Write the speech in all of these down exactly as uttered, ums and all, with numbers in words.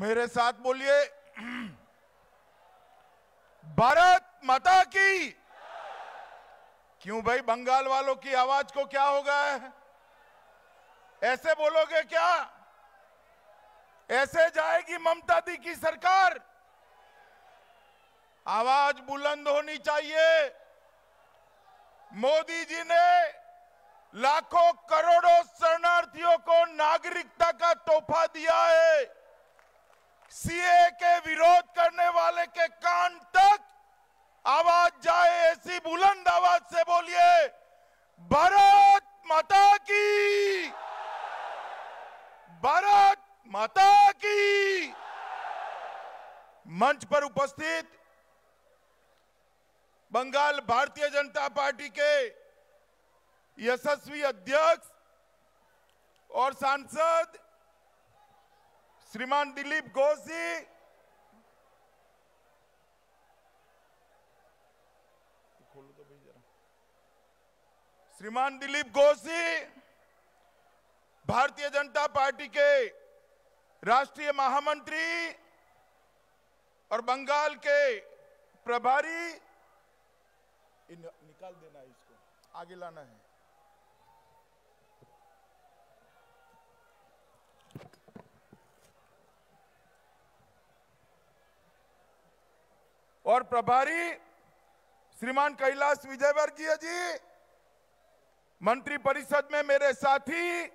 मेरे साथ बोलिए, भारत माता की। क्यों भाई, बंगाल वालों की आवाज को क्या होगा? ऐसे बोलोगे क्या? ऐसे जाएगी ममता दी की सरकार? आवाज बुलंद होनी चाहिए। मोदी जी ने लाखों करोड़ों शरणार्थियों को नागरिकता का तोहफा दिया है। सीए के विरोध करने वाले के कान तक आवाज जाए, ऐसी बुलंद आवाज से बोलिए, भारत माता की, भारत माता की। मंच पर उपस्थित बंगाल भारतीय जनता पार्टी के यशस्वी अध्यक्ष और सांसद श्रीमान दिलीप घोष जी, श्रीमान दिलीप घोष जी भारतीय जनता पार्टी के राष्ट्रीय महामंत्री और बंगाल के प्रभारी, इन, निकाल देना है, इसको आगे लाना है। और प्रभारी श्रीमान कैलाश विजयवर्गीय जी, मंत्रिपरिषद में मेरे साथी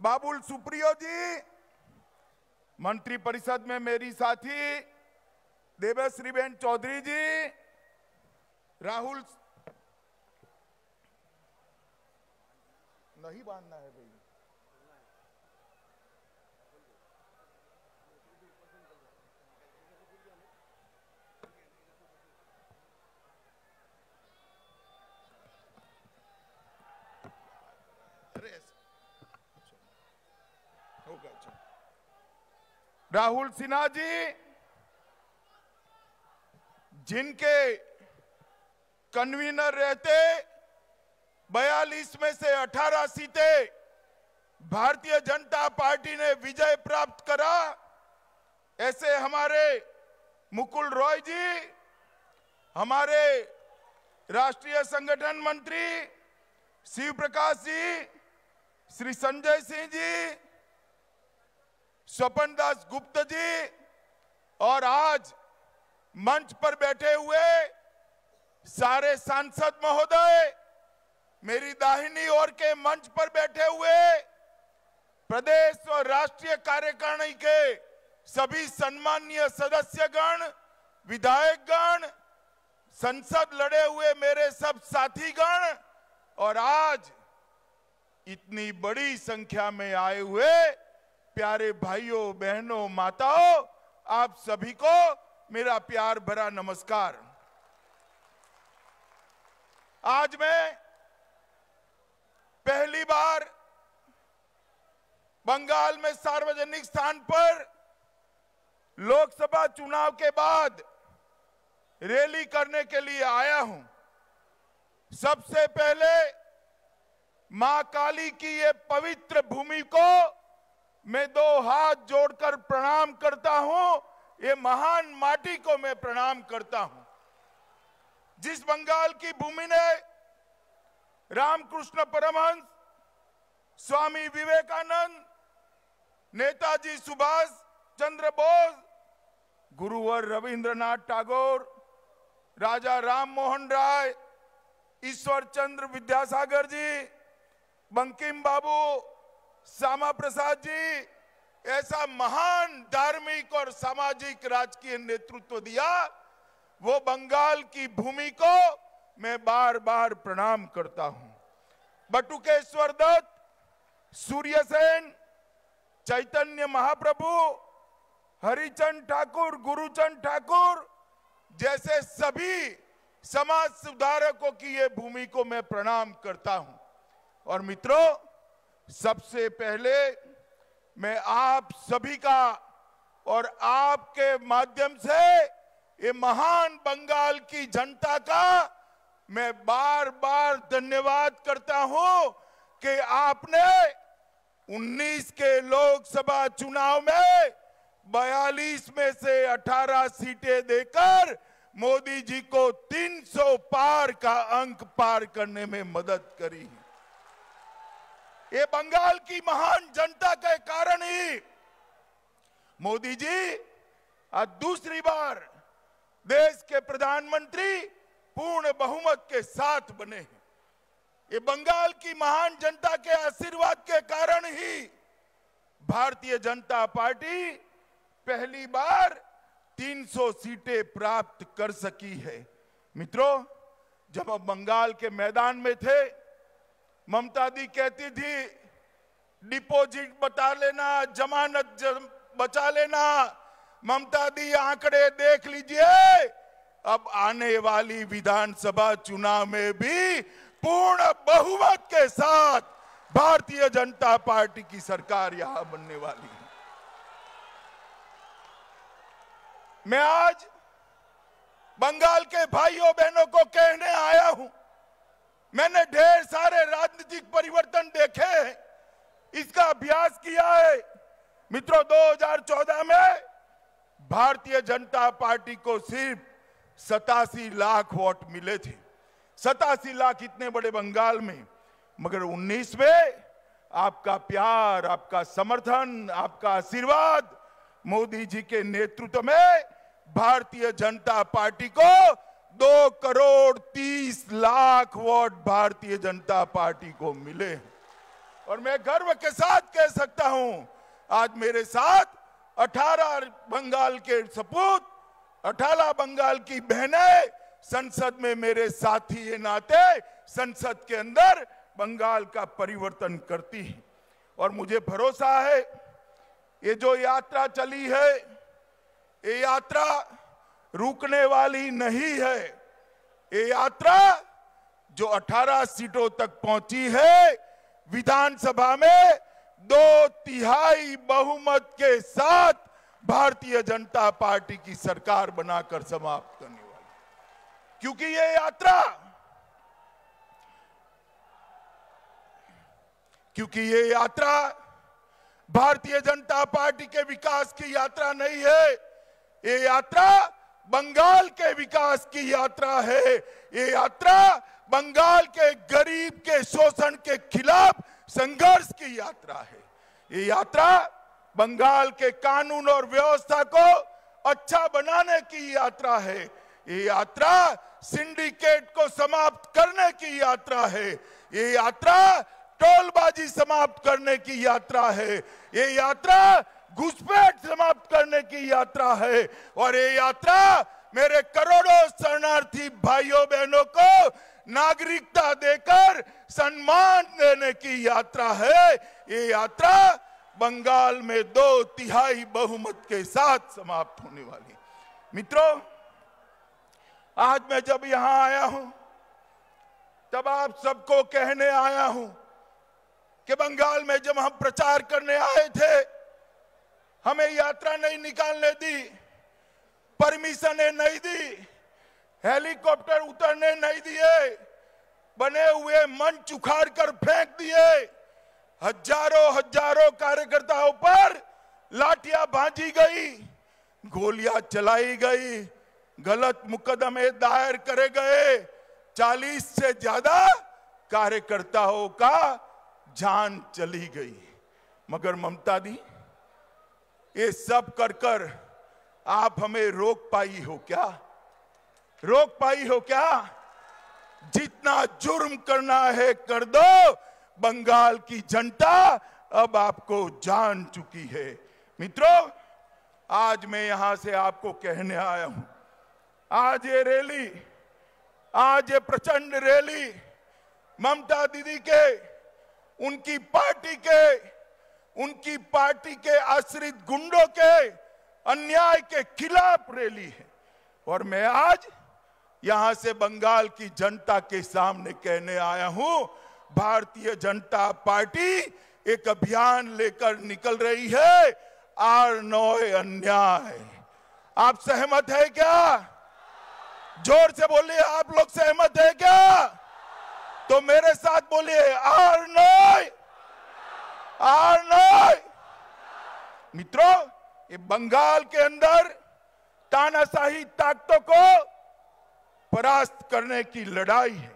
बाबुल सुप्रियो जी, मंत्रिपरिषद में मेरी साथी देवश्रीबेन चौधरी जी, राहुल, नहीं बांधना है भाई, राहुल सिन्हा जी, जिनके कन्वीनर रहते बयालीस में से अठारह सीटें भारतीय जनता पार्टी ने विजय प्राप्त करा। ऐसे हमारे मुकुल रॉय जी, हमारे राष्ट्रीय संगठन मंत्री शिव प्रकाश जी, श्री संजय सिंह जी, स्वपन दास गुप्त जी, और आज मंच पर बैठे हुए सारे सांसद महोदय, मेरी दाहिनी ओर के मंच पर बैठे हुए प्रदेश और राष्ट्रीय कार्यकारिणी के सभी सम्माननीय सदस्यगण, विधायकगण, संसद लड़े हुए मेरे सब साथीगण, और आज इतनी बड़ी संख्या में आए हुए प्यारे भाइयों, बहनों, माताओं, आप सभी को मेरा प्यार भरा नमस्कार। आज मैं पहली बार बंगाल में सार्वजनिक स्थान पर लोकसभा चुनाव के बाद रैली करने के लिए आया हूं। सबसे पहले मां काली की ये पवित्र भूमि को मैं दो हाथ जोड़कर प्रणाम करता हूं। ये महान माटी को मैं प्रणाम करता हूं, जिस बंगाल की भूमि ने रामकृष्ण परमहंस, स्वामी विवेकानंद, नेताजी सुभाष चंद्र बोस, गुरुवर रविन्द्र नाथ टैगोर, राजा राम मोहन राय, ईश्वर चंद्र विद्यासागर जी, बंकिम बाबू, श्यामा प्रसाद जी, ऐसा महान धार्मिक और सामाजिक राजकीय नेतृत्व दिया, वो बंगाल की भूमि को मैं बार बार प्रणाम करता हूं। बटुकेश्वर दत्त, सूर्यसेन, चैतन्य महाप्रभु, हरिचंद ठाकुर, गुरुचंद ठाकुर जैसे सभी समाज सुधारकों की ये भूमि को मैं प्रणाम करता हूं। और मित्रों, सबसे पहले मैं आप सभी का और आपके माध्यम से ये महान बंगाल की जनता का मैं बार बार धन्यवाद करता हूं कि आपने उन्नीस के लोकसभा चुनाव में बयालीस में से अठारह सीटें देकर मोदी जी को तीन सौ पार का अंक पार करने में मदद करी। ये बंगाल की महान जनता के कारण ही मोदी जी आज दूसरी बार देश के प्रधानमंत्री पूर्ण बहुमत के साथ बने हैं। ये बंगाल की महान जनता के आशीर्वाद के कारण ही भारतीय जनता पार्टी पहली बार तीन सौ सीटें प्राप्त कर सकी है। मित्रों, जब हम बंगाल के मैदान में थे, ममता दी कहती थी डिपॉजिट बता लेना, जमानत जम, बचा लेना। ममता दी आंकड़े देख लीजिए, अब आने वाली विधानसभा चुनाव में भी पूर्ण बहुमत के साथ भारतीय जनता पार्टी की सरकार यहां बनने वाली है। मैं आज बंगाल के भाइयों बहनों को कहने आया हूं, मैंने ढेर सारे राजनीतिक परिवर्तन देखे हैं, इसका अभ्यास किया है। मित्रों, दो हज़ार चौदह में भारतीय जनता पार्टी को सिर्फ सतासी लाख वोट मिले थे, सतासी लाख इतने बड़े बंगाल में। मगर उन्नीस में आपका प्यार, आपका समर्थन, आपका आशीर्वाद, मोदी जी के नेतृत्व में भारतीय जनता पार्टी को दो करोड़ तीस लाख वोट भारतीय जनता पार्टी को मिले। और मैं गर्व के साथ कह सकता हूं, आज मेरे साथ अठारह बंगाल के सपूत, अठारह बंगाल की बहनें संसद में मेरे साथी ये नाते संसद के अंदर बंगाल का परिवर्तन करती है। और मुझे भरोसा है ये जो यात्रा चली है, ये यात्रा रुकने वाली नहीं है। ये यात्रा जो अठारह सीटों तक पहुंची है, विधानसभा में दो तिहाई बहुमत के साथ भारतीय जनता पार्टी की सरकार बनाकर समाप्त करने वाली, क्योंकि ये यात्रा क्योंकि ये यात्रा भारतीय जनता पार्टी के विकास की यात्रा नहीं है, ये यात्रा बंगाल के विकास की यात्रा है। ये यात्रा बंगाल के गरीब के शोषण के खिलाफ संघर्ष की यात्रा है। ये यात्रा बंगाल के कानून और व्यवस्था को अच्छा बनाने की यात्रा है। ये यात्रा सिंडिकेट को समाप्त करने की यात्रा है। ये यात्रा टोलबाजी समाप्त करने की यात्रा है। ये यात्रा घुसपैठ समाप्त करने की यात्रा है। और ये यात्रा मेरे करोड़ों शरणार्थी भाइयों बहनों को नागरिकता देकर सम्मान देने की यात्रा है। ये यात्रा बंगाल में दो तिहाई बहुमत के साथ समाप्त होने वाली। मित्रों, आज मैं जब यहां आया हूं तब आप सबको कहने आया हूं कि बंगाल में जब हम प्रचार करने आए थे, हमें यात्रा नहीं निकालने दी, परमिशन नहीं दी, हेलीकॉप्टर उतरने नहीं दिए, बने हुए मंच उखाड़ कर फेंक दिए, हजारों हजारों कार्यकर्ताओं पर लाठियां भांजी गई, गोलियां चलाई गई, गलत मुकदमे दायर करे गए, चालीस से ज्यादा कार्यकर्ताओं का जान चली गई। मगर ममता दी, ये सब कर कर आप हमें रोक पाई हो क्या? रोक पाई हो क्या? जितना जुर्म करना है कर दो, बंगाल की जनता अब आपको जान चुकी है। मित्रों, आज मैं यहां से आपको कहने आया हूं, आज ये रैली, आज ये प्रचंड रैली ममता दीदी के, उनकी पार्टी के, उनकी पार्टी के आश्रित गुंडों के अन्याय के खिलाफ रैली है। और मैं आज यहां से बंगाल की जनता के सामने कहने आया हूं, भारतीय जनता पार्टी एक अभियान लेकर निकल रही है, आर नॉय अन्याय। आप सहमत है क्या? जोर से बोलिए, आप लोग सहमत है क्या? तो मेरे साथ बोलिए, आर नॉय, आर मित्रों, ये बंगाल के अंदर तानाशाही ताकतों को परास्त करने की लड़ाई है।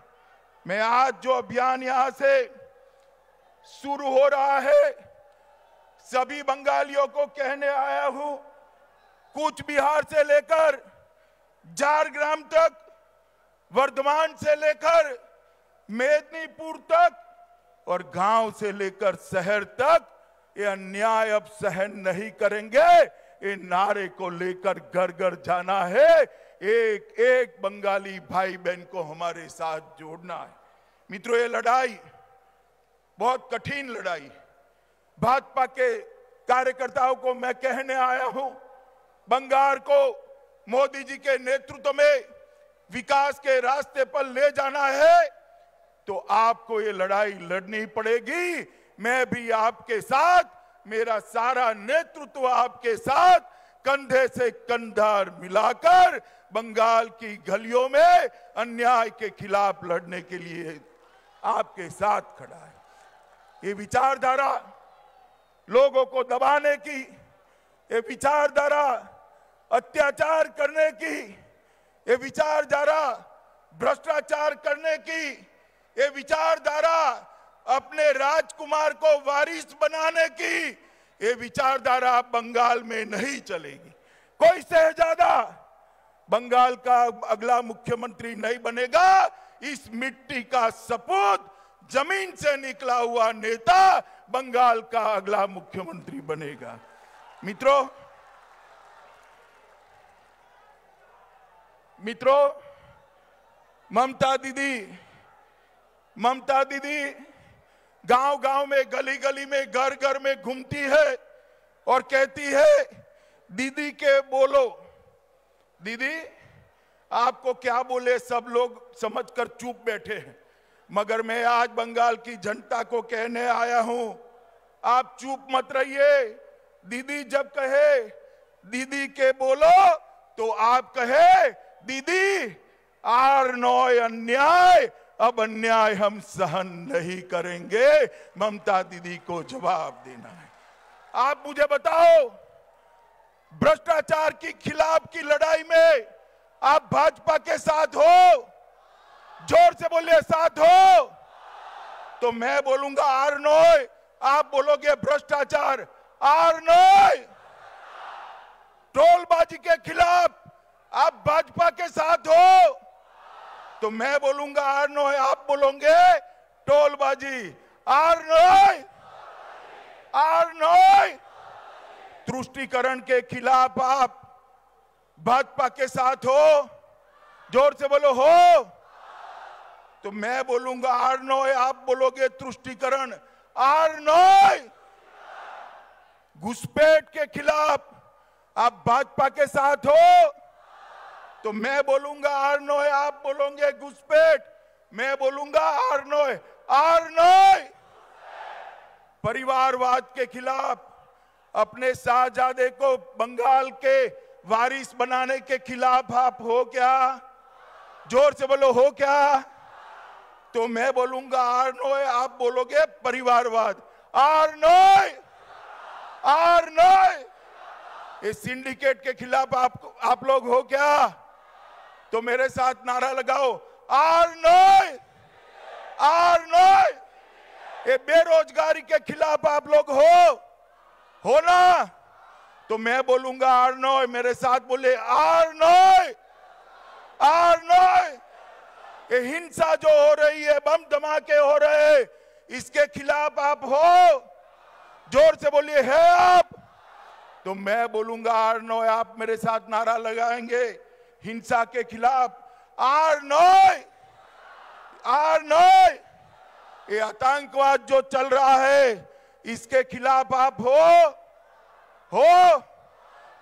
मैं आज जो अभियान यहां से शुरू हो रहा है, सभी बंगालियों को कहने आया हूं, कूच बिहार से लेकर झारग्राम तक, वर्धमान से लेकर मेदिनीपुर तक और गांव से लेकर शहर तक ये अन्याय अब सहन नहीं करेंगे। ये नारे को लेकर घर घर जाना है, एक एक बंगाली भाई बहन को हमारे साथ जोड़ना है। मित्रों, ये लड़ाई बहुत कठिन लड़ाई। भाजपा के कार्यकर्ताओं को मैं कहने आया हूं, बंगाल को मोदी जी के नेतृत्व में विकास के रास्ते पर ले जाना है तो आपको ये लड़ाई लड़नी पड़ेगी। मैं भी आपके साथ, मेरा सारा नेतृत्व आपके साथ कंधे से कंधा मिलाकर बंगाल की गलियों में अन्याय के खिलाफ लड़ने के लिए आपके साथ खड़ा है। ये विचारधारा लोगों को दबाने की, ये विचारधारा अत्याचार करने की, ये विचारधारा भ्रष्टाचार करने की, ये विचारधारा अपने राजकुमार को वारिस बनाने की, ये विचारधारा बंगाल में नहीं चलेगी। कोई शहजादा बंगाल का अगला मुख्यमंत्री नहीं बनेगा। इस मिट्टी का सपूत, जमीन से निकला हुआ नेता बंगाल का अगला मुख्यमंत्री बनेगा। मित्रों मित्रों ममता दीदी ममता दीदी गांव गांव में, गली गली में, घर घर में घूमती है और कहती है, दीदी के बोलो, दीदी आपको क्या बोले, सब लोग समझकर चुप बैठे हैं। मगर मैं आज बंगाल की जनता को कहने आया हूं, आप चुप मत रहिए। दीदी जब कहे दीदी के बोलो तो आप कहे, दीदी आर नॉय अन्याय, अब अन्याय हम सहन नहीं करेंगे। ममता दीदी को जवाब देना है। आप मुझे बताओ, भ्रष्टाचार के खिलाफ की लड़ाई में आप भाजपा के साथ हो? जोर से बोलिए, साथ हो? तो मैं बोलूंगा आर नॉय, आप बोलोगे भ्रष्टाचार। आर नॉय, टोलबाजी के खिलाफ आप भाजपा के साथ हो? तो मैं बोलूंगा आर नॉय, आप बोलोगे टोलबाजी। आर नॉय, आर नॉय। तुष्टिकरण के खिलाफ आप भाजपा के साथ हो? जोर से बोलो, हो? तो मैं बोलूंगा आर नॉय, आप बोलोगे तुष्टिकरण। आर नॉय। घुसपैठ के खिलाफ आप भाजपा के साथ हो? तो मैं बोलूंगा आर नॉय, आप बोलोगे घुसपैठ। मैं बोलूंगा आर नॉय, आर नॉय। परिवारवाद के खिलाफ, अपने शाहजादे को बंगाल के वारिस बनाने के खिलाफ आप हो क्या? जोर से बोलो, हो क्या? तो मैं बोलूंगा आर नॉय, आप बोलोगे परिवारवाद। आर नॉय, आर नॉय। ये सिंडिकेट के खिलाफ आप आप लोग हो क्या? तो मेरे साथ नारा लगाओ, आर नॉय, आर नॉय। ये बेरोजगारी के खिलाफ आप लोग हो? हो ना? तो मैं बोलूंगा आर नॉय, मेरे साथ बोले आर नॉय, आर नॉय। ये हिंसा जो हो रही है, बम धमाके हो रहे, इसके खिलाफ आप हो? जोर से बोलिए, है आप? तो मैं बोलूंगा आर नॉय, आप मेरे साथ नारा लगाएंगे हिंसा के खिलाफ। आर नॉय, आर नॉय। ये आतंकवाद जो चल रहा है, इसके खिलाफ आप हो? हो?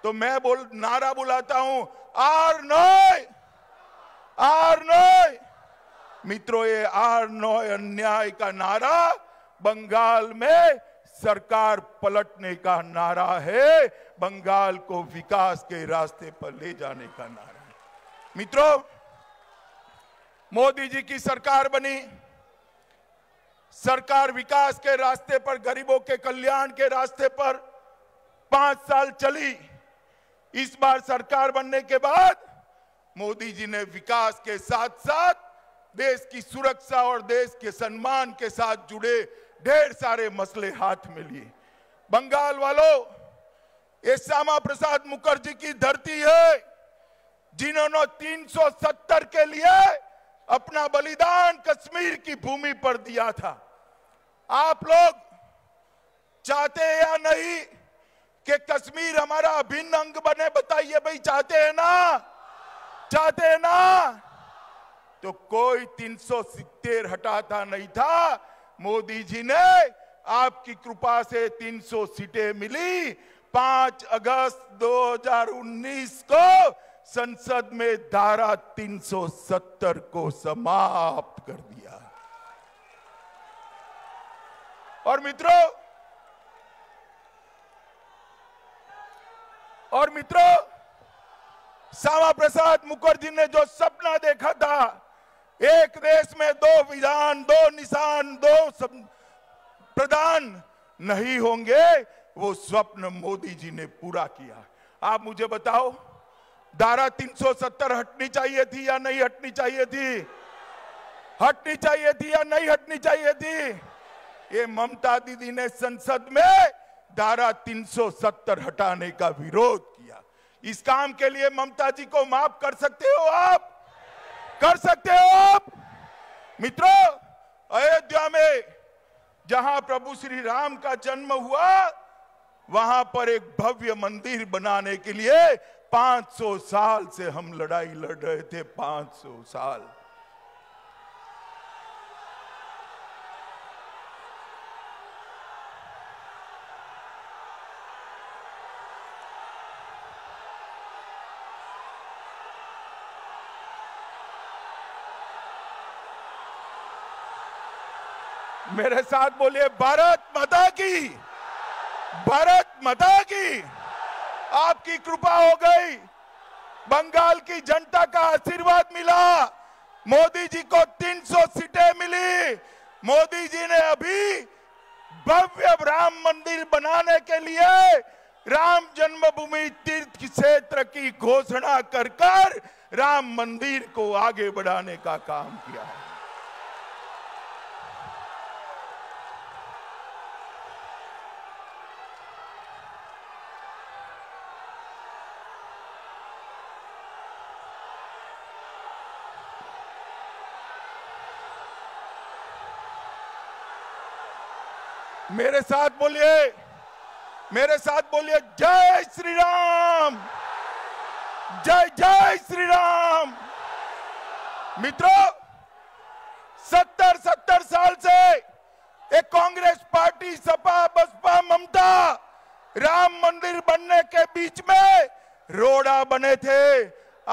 तो मैं बोल नारा बुलाता हूं, आर नॉय, आर नॉय। मित्रों, ये आर नॉय अन्याय का नारा बंगाल में सरकार पलटने का नारा है, बंगाल को विकास के रास्ते पर ले जाने का नारा है। मित्रों, मोदी जी की सरकार बनी, सरकार विकास के रास्ते पर, गरीबों के कल्याण के रास्ते पर, पांच साल चली। इस बार सरकार बनने के बाद मोदी जी ने विकास के साथ साथ देश की सुरक्षा और देश के सम्मान के साथ जुड़े ढेर सारे मसले हाथ में लिए। बंगाल वालों, ये श्यामा प्रसाद मुखर्जी की धरती है, जिन्होंने तीन सौ सत्तर के लिए अपना बलिदान कश्मीर की भूमि पर दिया था। आप लोग चाहते हैं या नहीं कि कश्मीर हमारा अभिन्न अंग बने, बताइए भाई, चाहते हैं ना? चाहते हैं ना? तो कोई तीन सौ सत्तर हटाता नहीं था। मोदी जी ने आपकी कृपा से तीन सौ सीटें मिली। पांच अगस्त दो हजार उन्नीस को संसद में धारा तीन सौ सत्तर को समाप्त कर दिया। और मित्रों और मित्रों श्यामा प्रसाद मुखर्जी ने जो सपना देखा था, एक देश में दो विधान, दो निशान, दो प्रधान नहीं होंगे, वो स्वप्न मोदी जी ने पूरा किया। आप मुझे बताओ, धारा तीन सौ सत्तर हटनी चाहिए थी या नहीं हटनी चाहिए थी? हटनी चाहिए थी या नहीं हटनी चाहिए थी? ये ममता दीदी ने संसद में धारा तीन सौ सत्तर हटाने का विरोध किया। इस काम के लिए ममता जी को माफ कर सकते हो आप? कर सकते हो आप? मित्रों, अयोध्या में जहां प्रभु श्री राम का जन्म हुआ, वहां पर एक भव्य मंदिर बनाने के लिए पांच सौ साल से हम लड़ाई लड़ रहे थे। पांच सौ साल। मेरे साथ बोलिए, भारत माता की, भारत माता की। आपकी कृपा हो गई, बंगाल की जनता का आशीर्वाद मिला, मोदी जी को तीन सौ सीटें मिली। मोदी जी ने अभी भव्य राम मंदिर बनाने के लिए राम जन्मभूमि तीर्थ क्षेत्र की घोषणा कर कर राम मंदिर को आगे बढ़ाने का काम किया है। मेरे साथ बोलिए, मेरे साथ बोलिए, जय श्री राम, जय जय श्री राम। मित्रों, सत्तर सत्तर साल से एक कांग्रेस पार्टी, सपा, बसपा, ममता राम मंदिर बनने के बीच में रोड़ा बने थे।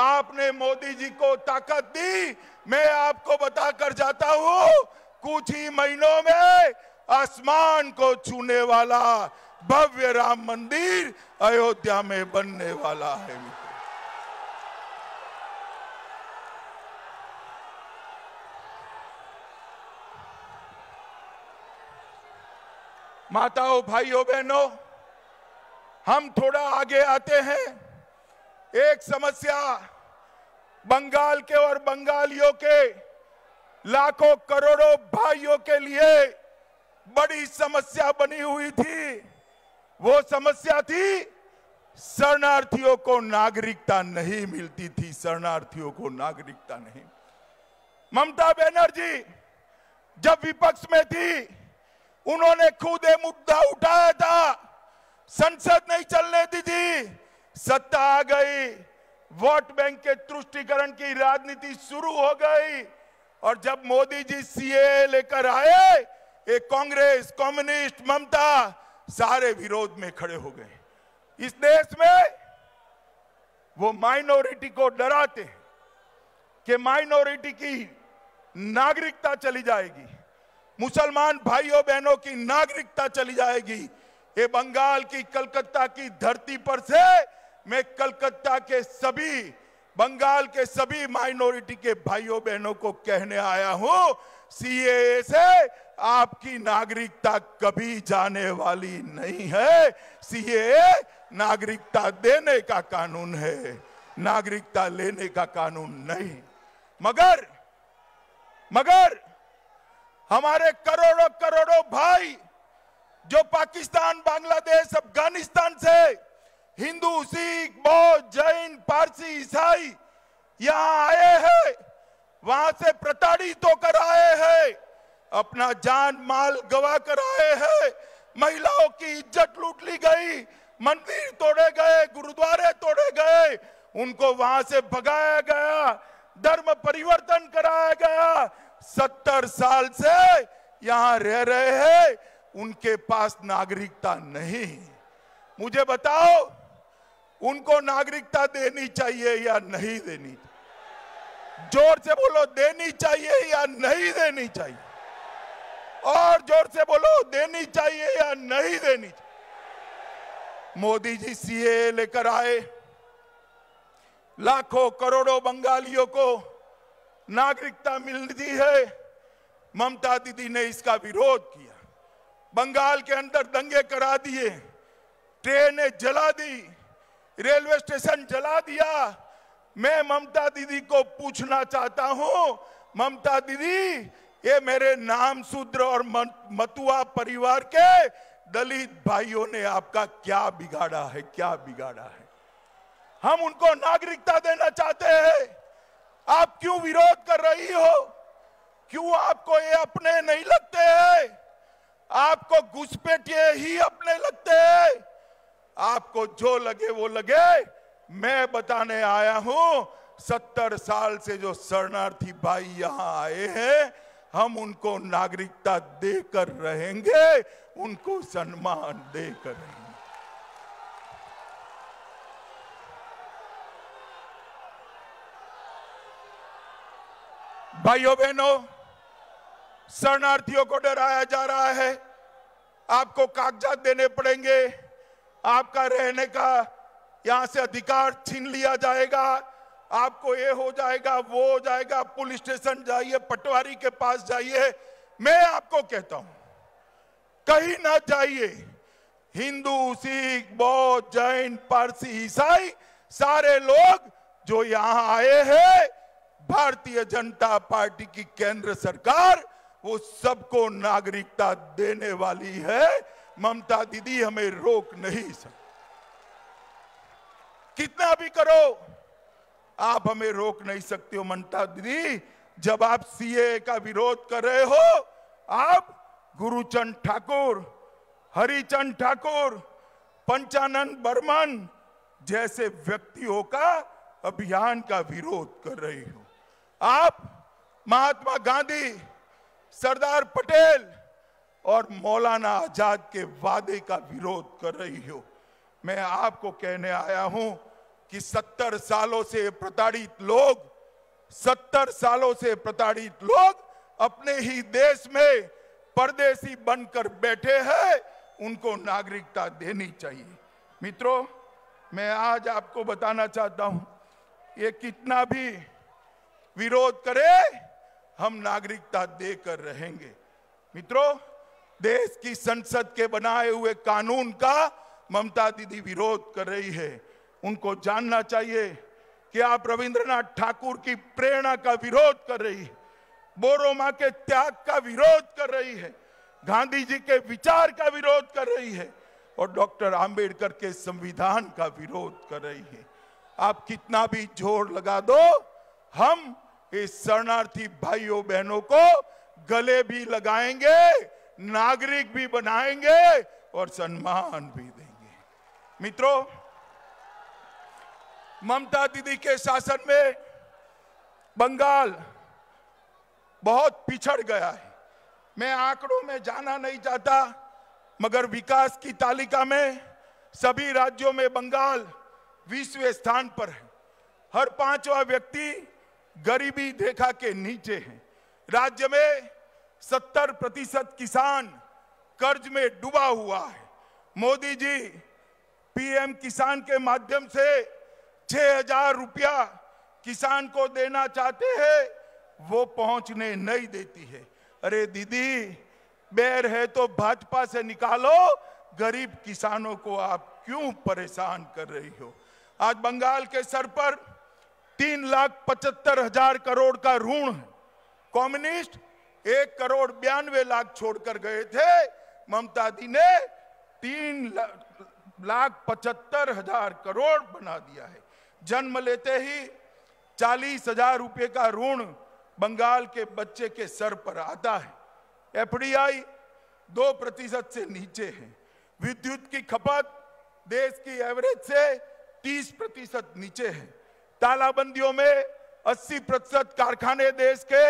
आपने मोदी जी को ताकत दी। मैं आपको बताकर जाता हूं, कुछ ही महीनों में आसमान को छूने वाला भव्य राम मंदिर अयोध्या में बनने वाला है। माताओं, भाइयों, बहनों, हम थोड़ा आगे आते हैं। एक समस्या बंगाल के और बंगालियों के लाखों करोड़ों भाइयों के लिए बड़ी समस्या बनी हुई थी। वो समस्या थी, शरणार्थियों को नागरिकता नहीं मिलती थी। शरणार्थियों को नागरिकता नहीं। ममता बनर्जी जब विपक्ष में थी, उन्होंने खुद ये मुद्दा उठाया था। संसद नहीं चलने दी थी। सत्ता आ गई, वोट बैंक के तुष्टीकरण की राजनीति शुरू हो गई। और जब मोदी जी सीए लेकर आए, एक कांग्रेस, कम्युनिस्ट, ममता सारे विरोध में खड़े हो गए। इस देश में वो माइनॉरिटी को डराते हैं कि माइनॉरिटी की नागरिकता चली जाएगी, मुसलमान भाइयों बहनों की नागरिकता चली जाएगी। ये बंगाल की, कलकत्ता की धरती पर से मैं कलकत्ता के सभी, बंगाल के सभी माइनॉरिटी के भाइयों बहनों को कहने आया हूं, सी ए ए से आपकी नागरिकता कभी जाने वाली नहीं है। सी ए ए नागरिकता देने का कानून है, नागरिकता लेने का कानून नहीं। मगर मगर हमारे करोड़ों करोड़ों भाई जो पाकिस्तान, बांग्लादेश, अफगानिस्तान से हिंदू, सिख, बौद्ध, जैन, पारसी, ईसाई यहां आए हैं, वहां से प्रताड़ित होकर आए हैं, अपना जान माल गवा कर आए हैं, महिलाओं की इज्जत लूट ली गई, मंदिर तोड़े गए, गुरुद्वारे तोड़े गए, उनको वहां से भगाया गया, धर्म परिवर्तन कराया गया। सत्तर साल से यहां रह रहे हैं, उनके पास नागरिकता नहीं। मुझे बताओ उनको नागरिकता देनी चाहिए या नहीं देनी चाहिए? जोर से बोलो, देनी चाहिए या नहीं देनी चाहिए? और जोर से बोलो, देनी चाहिए या नहीं देनी चाहिए? मोदी जी सी ए ए लेकर आए, लाखों करोड़ों बंगालियों को नागरिकता मिलती है। ममता दीदी ने इसका विरोध किया, बंगाल के अंदर दंगे करा दिए, ट्रेनें जला दी, रेलवे स्टेशन जला दिया। मैं ममता दीदी को पूछना चाहता हूं, ममता दीदी, ये मेरे नाम शूद्र और मतुआ परिवार के दलित भाइयों ने आपका क्या बिगाड़ा है? क्या बिगाड़ा है? हम उनको नागरिकता देना चाहते हैं, आप क्यों विरोध कर रही हो? क्यों आपको ये अपने नहीं लगते हैं? आपको घुसपैठिए ही अपने लगते हैं। आपको जो लगे वो लगे, मैं बताने आया हूं, सत्तर साल से जो शरणार्थी भाई यहां आए हैं, हम उनको नागरिकता देकर रहेंगे, उनको सम्मान देकर रहेंगे। भाइयों बहनों, शरणार्थियों को डराया जा रहा है, आपको कागजात देने पड़ेंगे, आपका रहने का यहां से अधिकार छीन लिया जाएगा, आपको ये हो जाएगा, वो हो जाएगा, पुलिस स्टेशन जाइए, पटवारी के पास जाइए। मैं आपको कहता हूं, कहीं ना जाइए। हिंदू, सिख, बौद्ध, जैन, पारसी, ईसाई सारे लोग जो यहां आए हैं, भारतीय जनता पार्टी की केंद्र सरकार वो सबको नागरिकता देने वाली है। ममता दीदी हमें रोक नहीं सकती, कितना भी करो आप हमें रोक नहीं सकते हो। ममता दीदी, जब आप सी ए ए का विरोध कर रहे हो, आप गुरुचंद ठाकुर, हरिचंद ठाकुर, पंचानंद बर्मन जैसे व्यक्तियों का अभियान का विरोध कर रहे हो। आप महात्मा गांधी, सरदार पटेल और मौलाना आजाद के वादे का विरोध कर रही हो। मैं आपको कहने आया हूं कि सत्तर सालों से प्रताड़ित लोग, सत्तर सालों से प्रताड़ित लोग अपने ही देश में परदेशी बनकर बैठे हैं, उनको नागरिकता देनी चाहिए। मित्रों, मैं आज आपको बताना चाहता हूं, ये कितना भी विरोध करे, हम नागरिकता देकर रहेंगे। मित्रों, देश की संसद के बनाए हुए कानून का ममता दीदी विरोध कर रही है। उनको जानना चाहिए कि आप रविन्द्र नाथ ठाकुर की प्रेरणा का विरोध कर रही है, बोरोमा के त्याग का विरोध कर रही है, गांधी जी के विचार का विरोध कर रही है और डॉक्टर आंबेडकर के संविधान का विरोध कर रही है। आप कितना भी जोर लगा दो, हम इस शरणार्थी भाइयों बहनों को गले भी लगाएंगे, नागरिक भी बनाएंगे और सम्मान भी देंगे। मित्रों, ममता दीदी के शासन में बंगाल बहुत पिछड़ गया है। मैं आंकड़ों में जाना नहीं चाहता, मगर विकास की तालिका में सभी राज्यों में बंगाल बीसवें स्थान पर है। हर पांचवा व्यक्ति गरीबी रेखा के नीचे है। राज्य में सत्तर प्रतिशत किसान कर्ज में डूबा हुआ है। मोदी जी पी एम किसान के माध्यम से छह हजार रुपया किसान को देना चाहते हैं, वो पहुंचने नहीं देती है। अरे दीदी, बैर है तो भाजपा से निकालो, गरीब किसानों को आप क्यों परेशान कर रही हो। आज बंगाल के सर पर तीन लाख पचहत्तर हजार करोड़ का ऋण है। कम्युनिस्ट एक करोड़ बयानवे लाख छोड़कर गए थे, ममता दी ने तीन लाख पचहत्तर हजार करोड़ बना दिया है। जन्म लेते ही चालीस हजार रुपये का ऋण बंगाल के बच्चे के सर पर आता है। एफडीआई दो प्रतिशत से नीचे है। विद्युत की खपत देश की एवरेज से तीस प्रतिशत नीचे है। तालाबंदियों में अस्सी प्रतिशत कारखाने देश के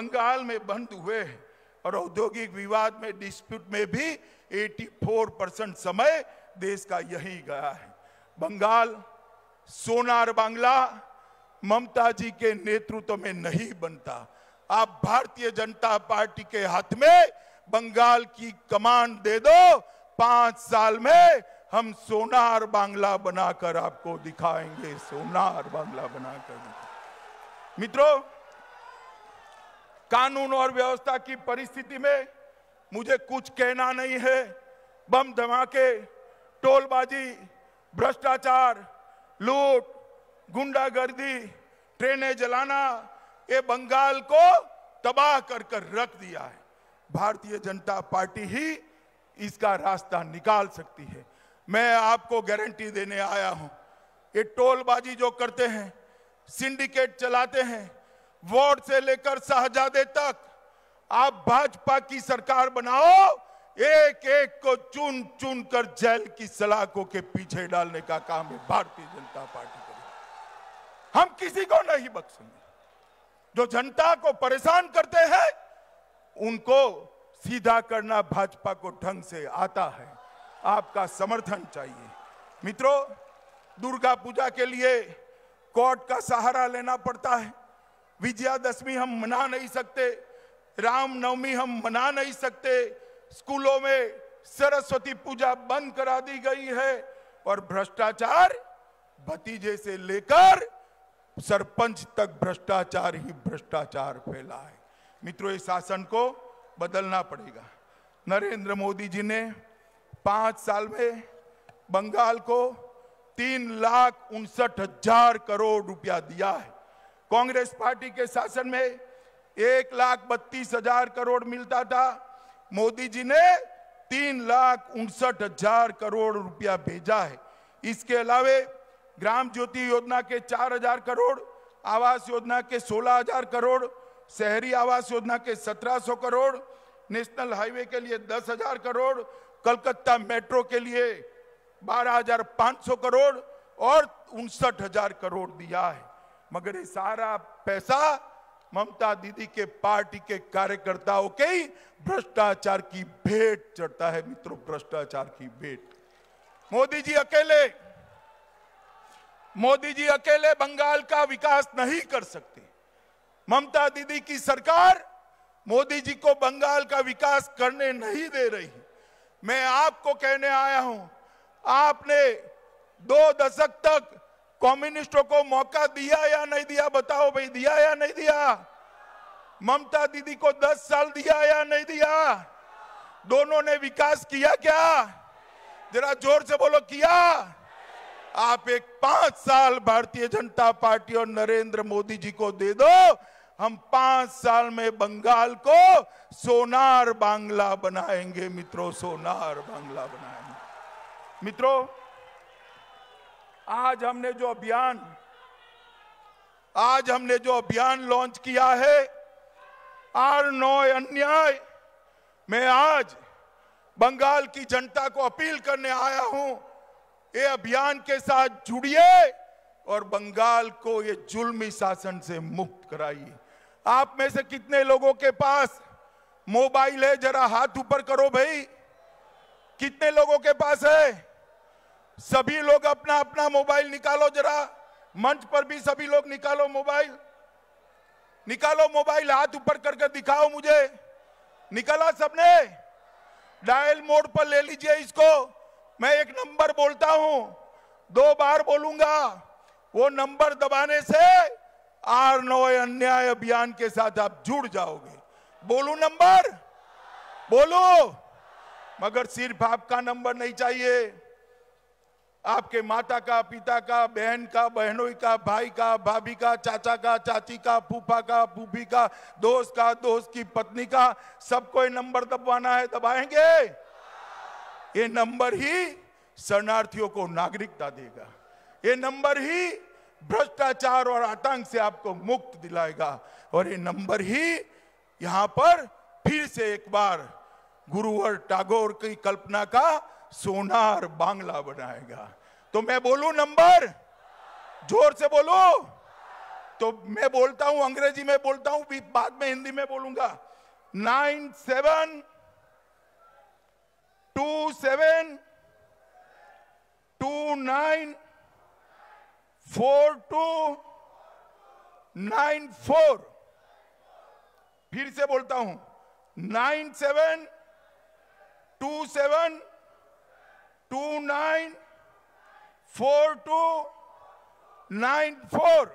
बंगाल में बंद हुए हैं और औद्योगिक विवाद में डिस्प्यूट में भी चौरासी परसेंट समय देश का यही गया है। बंगाल सोनार बांग्ला ममता जी के नेतृत्व में नहीं बनता। आप भारतीय जनता पार्टी के हाथ में बंगाल की कमान दे दो, पांच साल में हम सोनार बांग्ला बनाकर आपको दिखाएंगे, सोनार बांग्ला बनाकर। मित्रों, कानून और व्यवस्था की परिस्थिति में मुझे कुछ कहना नहीं है। बम धमाके, टोलबाजी, भ्रष्टाचार, लूट, गुंडागर्दी, ट्रेनें जलाना, ये बंगाल को तबाह कर कर रख दिया है। भारतीय जनता पार्टी ही इसका रास्ता निकाल सकती है। मैं आपको गारंटी देने आया हूं, ये टोलबाजी जो करते हैं, सिंडिकेट चलाते हैं, वार्ड से लेकर शाहजादे तक, आप भाजपा की सरकार बनाओ, एक एक को चुन चुन कर जेल की सलाखों के पीछे डालने का काम है भारतीय जनता पार्टी करेगी। हम किसी को नहीं बख्शेंगे। जो जनता को परेशान करते हैं उनको सीधा करना भाजपा को ढंग से आता है। आपका समर्थन चाहिए। मित्रों, दुर्गा पूजा के लिए कोर्ट का सहारा लेना पड़ता है। विजयादशमी हम मना नहीं सकते, रामनवमी हम मना नहीं सकते, स्कूलों में सरस्वती पूजा बंद करा दी गई है और भ्रष्टाचार, भतीजे से लेकर सरपंच तक भ्रष्टाचार ही भ्रष्टाचार फैला है। मित्रों, इस शासन को बदलना पड़ेगा। नरेंद्र मोदी जी ने पांच साल में बंगाल को तीन लाख उनसठ हजार करोड़ रुपया दिया है। कांग्रेस पार्टी के शासन में एक लाख बत्तीस हजार करोड़ मिलता था, मोदी जी ने तीन लाख उनसठ हजार करोड़ रुपया भेजा है। इसके अलावे ग्राम ज्योति योजना के चार हजार करोड़, आवास योजना के सोलह हजार करोड़, शहरी आवास योजना के सत्रह सौ करोड़, नेशनल हाईवे के लिए दस हजार करोड़, कलकत्ता मेट्रो के लिए बारह हजार पाँच सौ करोड़ और उनसठ हजार करोड़ दिया है। मगर ये सारा पैसा ममता दीदी के पार्टी के कार्यकर्ताओं के ही भ्रष्टाचार की भेंट चढ़ता है। मित्रों, भ्रष्टाचार की भेंट। मोदी जी अकेले मोदी जी अकेले बंगाल का विकास नहीं कर सकते। ममता दीदी की सरकार मोदी जी को बंगाल का विकास करने नहीं दे रही। मैं आपको कहने आया हूं, आपने दो दशक तक कम्युनिस्टों को मौका दिया या नहीं दिया? बताओ भाई, दिया या नहीं दिया? ममता दीदी को दस साल दिया या नहीं दिया? दोनों ने विकास किया क्या? जरा जोर से बोलो, किया? आप एक पांच साल भारतीय जनता पार्टी और नरेंद्र मोदी जी को दे दो, हम पांच साल में बंगाल को सोनार बांग्ला बनाएंगे। मित्रों, सोनार बांग्ला बनाएंगे। मित्रों, आज हमने जो अभियान आज हमने जो अभियान लॉन्च किया है, आर नो अन्याय, मैं आज बंगाल की जनता को अपील करने आया हूं, ये अभियान के साथ जुड़िए और बंगाल को ये जुल्मी शासन से मुक्त कराइए। आप में से कितने लोगों के पास मोबाइल है? जरा हाथ ऊपर करो भाई, कितने लोगों के पास है? सभी लोग अपना अपना मोबाइल निकालो, जरा मंच पर भी सभी लोग निकालो मोबाइल, निकालो मोबाइल, हाथ ऊपर करके दिखाओ मुझे। निकाला सबने? डायल मोड पर ले लीजिए इसको। मैं एक नंबर बोलता हूं, दो बार बोलूंगा, वो नंबर दबाने से आर नो अन्याय अभियान के साथ आप जुड़ जाओगे। बोलू नंबर बोलो, मगर सिर्फ आपका नंबर नहीं चाहिए, आपके माता का, पिता का, बहन का, बहनोई का, भाई का, भाभी का, चाचा का, चाची का, फूफा का, फूफी का, दोस्त का, दोस्त की पत्नी का, सबको ये नंबर दबाना है। दबाएंगे? ये नंबर ही शरणार्थियों को नागरिकता देगा, ये नंबर ही भ्रष्टाचार और आतंक से आपको मुक्त दिलाएगा, और ये नंबर ही यहाँ पर फिर से एक बार गुरुवर टैगोर की कल्पना का सोनार बांग्ला बनाएगा। तो मैं बोलूं नंबर, जोर से बोलो। तो मैं बोलता हूं, अंग्रेजी में बोलता हूं, बाद में हिंदी में बोलूंगा। Nine seven two seven two nine four two nine four. फिर से बोलता हूं, nine seven two seven two nine four two nine four.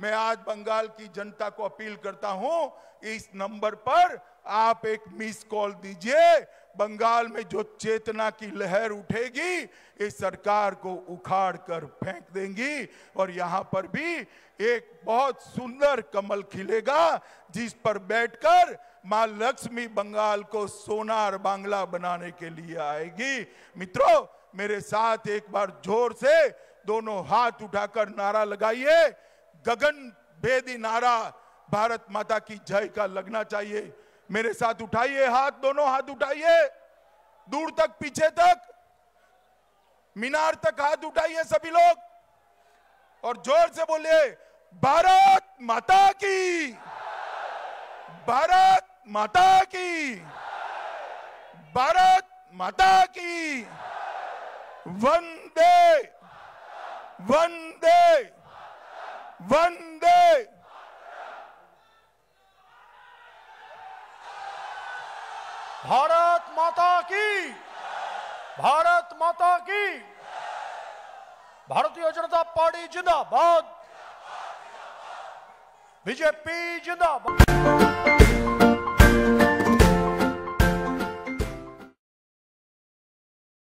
मैं आज बंगाल की जनता को अपील करता हूं, इस नंबर पर आप एक मिस कॉल दीजिए। बंगाल में जो चेतना की लहर उठेगी, इस सरकार को उखाड़ कर फेंक देंगी, और यहाँ पर भी एक बहुत सुंदर कमल खिलेगा, जिस पर बैठकर माँ लक्ष्मी बंगाल को सोनार बांग्ला बनाने के लिए आएगी। मित्रों, मेरे साथ एक बार जोर से दोनों हाथ उठाकर नारा लगाइए। गगन भेदी नारा भारत माता की जय का लगना चाहिए। मेरे साथ उठाइए हाथ, दोनों हाथ उठाइए, दूर तक, पीछे तक, मीनार तक हाथ उठाइए सभी लोग, और जोर से बोलिए, भारत माता की, भारत माता की, भारत माता की। वंदे वंदे वंदे। भारत माता की, भारत माता की। भारतीय जनता पार्टी जिंदाबाद, बीजेपी जिंदाबाद।